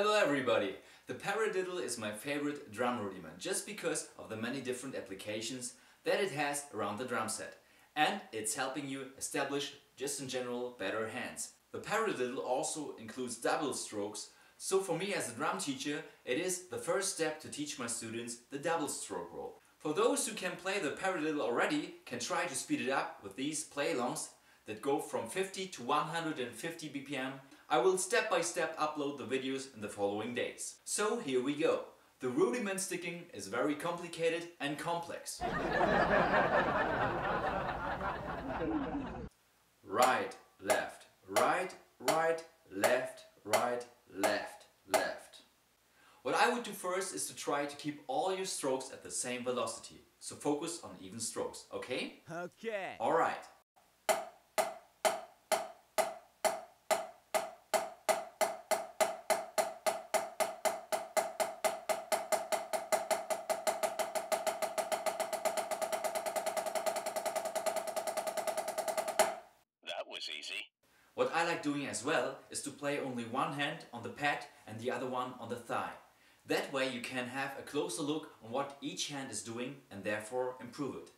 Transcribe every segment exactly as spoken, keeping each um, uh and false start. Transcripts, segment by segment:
Hello everybody! The paradiddle is my favorite drum rudiment just because of the many different applications that it has around the drum set, and it's helping you establish just in general better hands. The paradiddle also includes double strokes, so for me as a drum teacher it is the first step to teach my students the double stroke roll. For those who can play the paradiddle already can try to speed it up with these play-alongs that go from fifty to one hundred fifty B P M. I will step by step upload the videos in the following days. So here we go. The rudiment sticking is very complicated and complex. Right, left, right, right, left, right, left, left. What I would do first is to try to keep all your strokes at the same velocity. So focus on even strokes, okay? Okay. Alright. What I like doing as well is to play only one hand on the pad and the other one on the thigh. That way you can have a closer look on what each hand is doing and therefore improve it.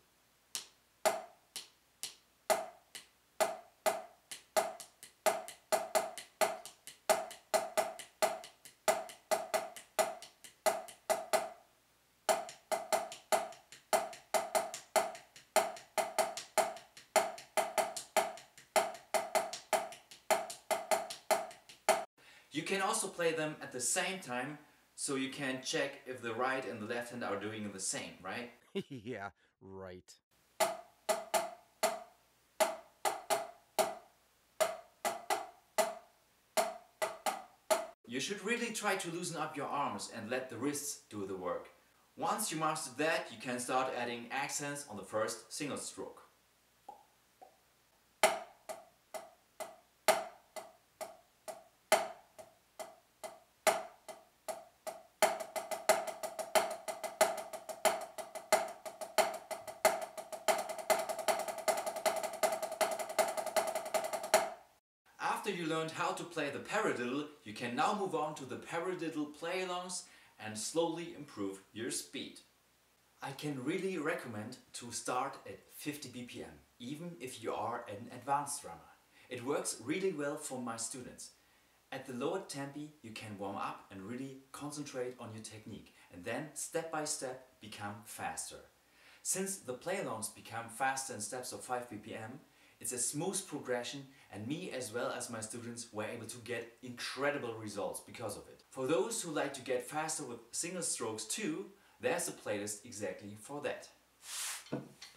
You can also play them at the same time, so you can check if the right and the left hand are doing the same, right? Yeah, right. You should really try to loosen up your arms and let the wrists do the work. Once you master that, you can start adding accents on the first single stroke. After you learned how to play the paradiddle, you can now move on to the paradiddle play-alongs and slowly improve your speed. I can really recommend to start at fifty B P M, even if you are an advanced drummer. It works really well for my students. At the lower tempi you can warm up and really concentrate on your technique and then step by step become faster. Since the play-alongs become faster in steps of five B P M, it's a smooth progression, and me as well as my students were able to get incredible results because of it. For those who like to get faster with single strokes too, there's a playlist exactly for that.